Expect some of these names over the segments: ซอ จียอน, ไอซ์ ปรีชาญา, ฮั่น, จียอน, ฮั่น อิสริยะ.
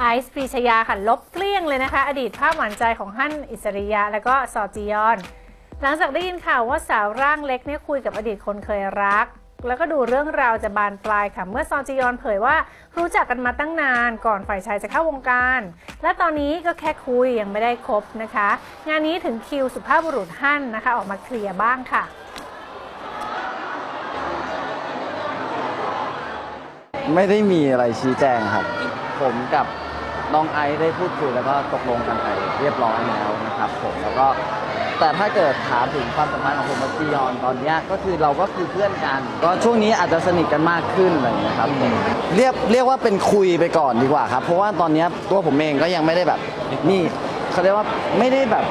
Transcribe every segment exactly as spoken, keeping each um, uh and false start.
ไอซ์ปรีชยาค่ะลบเกลี้ยงเลยนะคะอดีตภาพหวานใจของฮั่นอิสริยะและก็ซอจียอนหลังจากได้ยินข่าวว่าสาวร่างเล็กเนี่ยคุยกับอดีตคนเคยรักแล้วก็ดูเรื่องราวจะบานปลายค่ะเมื่อซอจียอนเผยว่ารู้จักกันมาตั้งนานก่อนฝ่ายชายจะเข้าวงการและตอนนี้ก็แค่คุยยังไม่ได้คบนะคะงานนี้ถึงคิวสุภาพบุรุษฮั่นนะคะออกมาเคลียร์บ้างค่ะไม่ได้มีอะไรชี้แจงครับผมกับน้องไอซ์ได้พูดคุยแล้วก็ตกลงกันไปเรียบร้อยแล้วนะครับผมแล้วก็แต่ถ้าเกิดถามถึงความสัมพันธ์ของผมกับจียอนตอนนี้ก็คือเราก็คือเพื่อนกันก็ช่วงนี้อาจจะสนิทกันมากขึ้นอะไรอย่างเงี้ยครับเรียกเรียกว่าเป็นคุยไปก่อนดีกว่าครับเพราะว่าตอนนี้ตัวผมเองก็ยังไม่ได้แบบนี่เขาเรียกว่าไม่ได้แบบ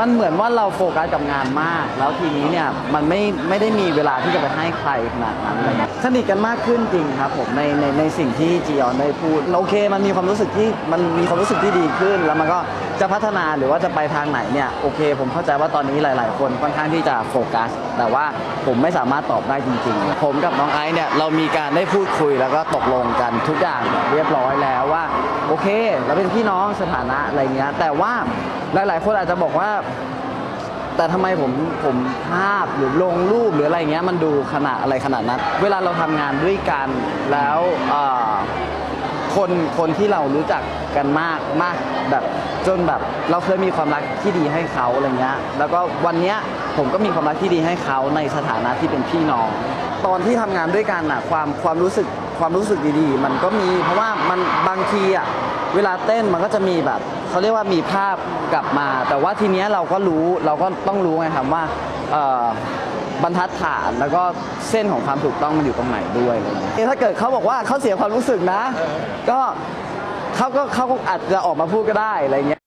มันเหมือนว่าเราโฟกัสกับงานมากแล้วทีนี้เนี่ยมันไม่ไม่ได้มีเวลาที่จะไปให้ใครขนาดนั้นเลยสนิทกันมากขึ้นจริงครับผมในในในสิ่งที่จียอนได้พูดโอเคมันมีความรู้สึกที่มันมีความรู้สึกที่ดีขึ้นแล้วมันก็จะพัฒนาหรือว่าจะไปทางไหนเนี่ยโอเคผมเข้าใจว่าตอนนี้หลายๆคนค่อนข้างที่จะโฟกัสแต่ว่าผมไม่สามารถตอบได้จริงๆผมกับน้องไอซ์เนี่ยเรามีการได้พูดคุยแล้วก็ตกลงกันทุกอย่างเรียบร้อยแล้วว่าโอเคเราเป็นพี่น้องสถานะอะไรเงี้ยแต่ว่าหลายๆคนอาจจะบอกว่าแต่ทำไมผมผมภาพหรือลงรูปหรืออะไรเงี้ยมันดูขนาดอะไรขนาดนั้นเวลาเราทำงานด้วยกันแล้วคนคนที่เรารู้จักกันมากมากแบบจนแบบเราเคยมีความรักที่ดีให้เขาอะไรเงี้ยแล้วก็วันเนี้ยผมก็มีความรักที่ดีให้เขาในสถานะที่เป็นพี่น้องตอนที่ทำงานด้วยกันอะความความรู้สึกความรู้สึกดีๆมันก็มีเพราะว่ามันบางทีอะเวลาเต้นมันก็จะมีแบบเขาเรียกว่ามีภาพกลับมาแต่ว่าทีเนี้ยเราก็รู้เราก็ต้องรู้ไงครับว่าบรรทัดฐานแล้วก็เส้นของความถูกต้องมันอยู่ตรงไหนด้วยถ้าเกิดเขาบอกว่าเขาเสียความรู้สึกนะก็เขาก็เขาอาจจะออกมาพูดก็ได้อะไรเงี้ย